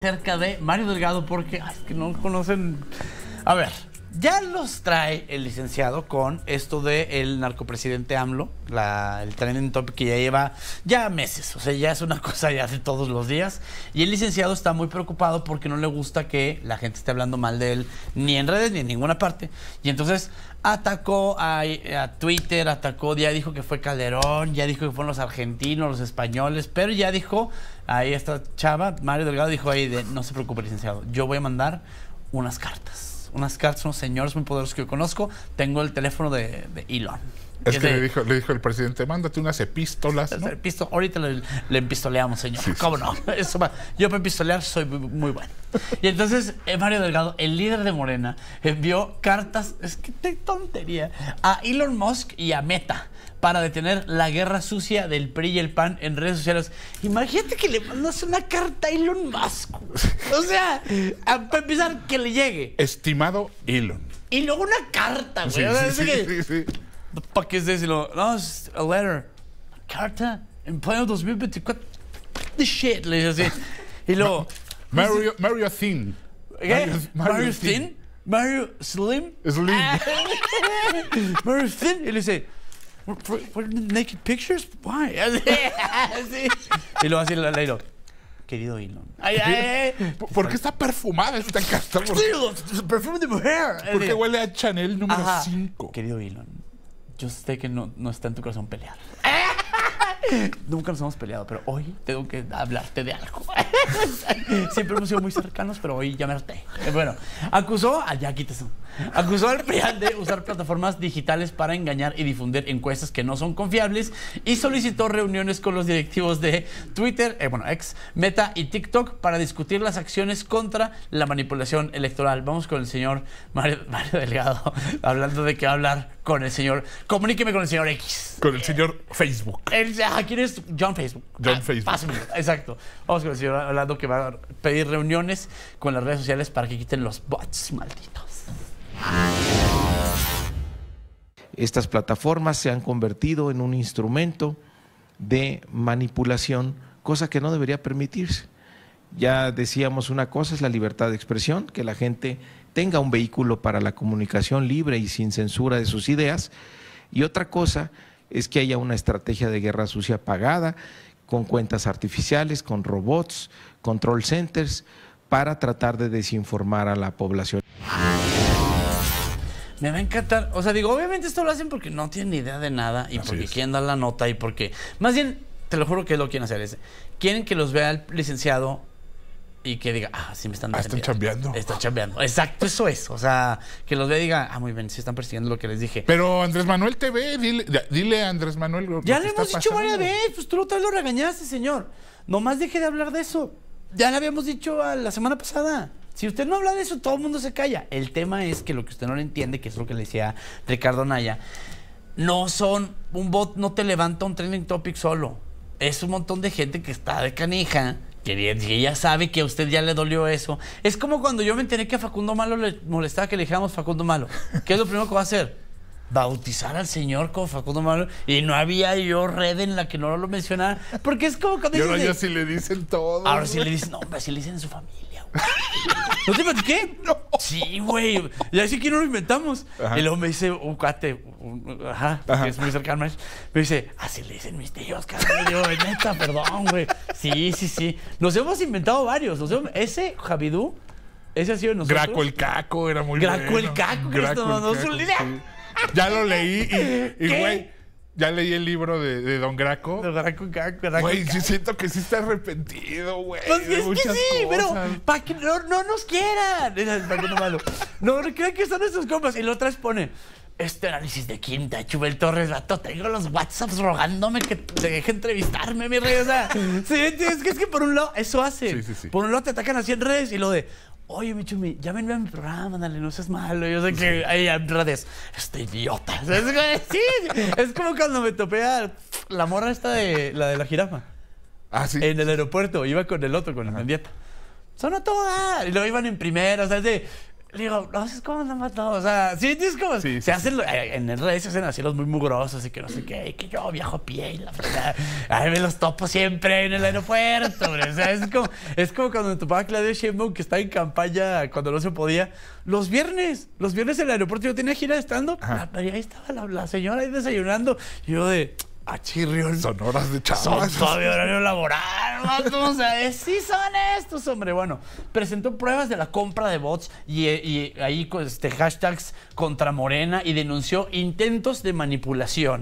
Acerca de Mario Delgado, porque es que no conocen. A ver, ya los trae el licenciado con esto del narcopresidente AMLO, el trending topic que ya lleva meses, o sea, ya es una cosa ya de todos los días. Y el licenciado está muy preocupado porque no le gusta que la gente esté hablando mal de él, ni en redes ni en ninguna parte. Y entonces atacó a Twitter, atacó, ya dijo que fue Calderón, ya dijo que fueron los argentinos, los españoles, pero ya dijo, ahí esta chava, Mario Delgado, dijo ahí de, no se preocupe licenciado, yo voy a mandar unas cartas. Unos señores muy poderosos que yo conozco. Tengo el teléfono de Elon. Es que le dijo el presidente, mándate unas epístolas, ¿no? Ahorita le empistoleamos, señor. Sí, ¿cómo no? Eso va. Yo para empistolear soy muy bueno. Y entonces Mario Delgado, el líder de Morena, envió cartas, es que qué tontería, a Elon Musk y a Meta para detener la guerra sucia del PRI y el PAN en redes sociales. Imagínate que le mandas una carta a Elon Musk. O sea, para empezar, que le llegue. Estimado Elon. Y luego una carta, güey. Sí. ¿Para qué es eso? No, es a letter. Carta, en pleno 2024. What the shit, le dice así. Y luego... Mario Thin. Mario Thin. Mario Slim. Mario Thin. Y le dice, ¿what naked pictures? Why? Así. Y luego así le digo, querido Elon. ¿Por qué está perfumada esta carta? Perfume de mujer. Porque huele a Chanel número 5. Querido Elon, yo sé que no está en tu corazón pelear. Nunca nos hemos peleado, pero hoy tengo que hablarte de algo. Siempre hemos sido muy cercanos, pero hoy ya me harté. Bueno, acusó al PRI de usar plataformas digitales para engañar y difundir encuestas que no son confiables, y solicitó reuniones con los directivos de Twitter, ex, Meta y TikTok para discutir las acciones contra la manipulación electoral. Vamos con el señor Mario Delgado, hablando de que va a hablar con el señor. Comuníqueme con el señor X. Con el señor Facebook. ¿Quién es? John Facebook. John Facebook. Pásame. Exacto. Vamos con el señor hablando que va a pedir reuniones con las redes sociales para que quiten los bots malditos. Estas plataformas se han convertido en un instrumento de manipulación, cosa que no debería permitirse. Ya decíamos, una cosa es la libertad de expresión, que la gente tenga un vehículo para la comunicación libre y sin censura de sus ideas, y otra cosa es que haya una estrategia de guerra sucia pagada, con cuentas artificiales, con robots, control centers, para tratar de desinformar a la población. Me va a encantar, o sea, digo, obviamente esto lo hacen porque no tienen idea de nada y así porque quieren dar la nota y porque, más bien, te lo juro que lo quieren hacer, quieren que los vea el licenciado y que diga, sí me están persiguiendo. Están chambeando. Exacto, eso es. O sea, que los vea y diga, muy bien, sí están persiguiendo lo que les dije. Pero Andrés Manuel TV, dile a Andrés Manuel lo que está pasando. Ya le hemos dicho varias veces, pues tú lo regañaste, señor. Nomás deje de hablar de eso. Ya le habíamos dicho la semana pasada. Si usted no habla de eso, todo el mundo se calla. El tema es que lo que usted no le entiende, que es lo que le decía Ricardo Anaya, no son, un bot no te levanta un trending topic solo. Es un montón de gente que está de canija, que ya sabe que a usted ya le dolió eso. Es como cuando yo me enteré que a Facundo Malo le molestaba que le dijéramos Facundo Malo. ¿Qué es lo primero que va a hacer? Bautizar al señor como Facundo Malo. Y no había yo red en la que no lo mencionara, porque es como cuando dicen, ahora sí le dicen todo. Ahora sí le dicen, no, hombre, sí le dicen en su familia, güey. ¿No te platiqué? No. Sí, güey. Y así que no lo inventamos. Ajá. Y luego me dice un cuate, que es muy cercano, me dice, así le dicen mis tíos, cabrón. Yo, neta, perdón, güey. Sí. Nos hemos inventado varios. Ese Javidú, ese ha sido nosotros. Graco el Caco era muy bueno. Graco el Caco, que nos mandó su idea. Ya lo leí y güey, ya leí el libro de Don Graco. Don Graco, güey, sí siento que sí está arrepentido, güey. Pues es que sí, cosas. Pero para que no nos quieran. No crean que son nuestros compas. Y lo otras pone, este análisis de quinta, Chumel Torres, vato, tengo los WhatsApps rogándome que te deje entrevistarme, mi rey. O sea, es que por un lado eso hace. Sí. Por un lado te atacan así en redes y lo de, oye, mi Chumi, llámenme a mi programa, dale, no seas malo. Yo sé que ahí en redes, este idiota. Sí, es como cuando me topé a la morra esta de la jirafa. Sí. En el aeropuerto, iba con el otro, con la pendiente. Sonó toda. Y lo iban en primera, o sea, Le digo, no sé cómo han matado. O sea, sí, es como. Sí, se hacen. En el redes se hacen así los muy mugrosos y que no sé qué. Y que yo viajo a pie y la verdad. Ay, me los topo siempre en el aeropuerto. O sea, es como cuando me topaba Claudia Sheinbaum, que estaba en campaña cuando no se podía. Los viernes. Los viernes en el aeropuerto yo tenía gira de stand-up. Pero ahí estaba la señora ahí desayunando. Y yo de. Achirriol. Son horas de chavos. Son todavía horario laboral, vato. O sea, sí son estos, hombre. Bueno, presentó pruebas de la compra de bots y ahí hashtags contra Morena y denunció intentos de manipulación.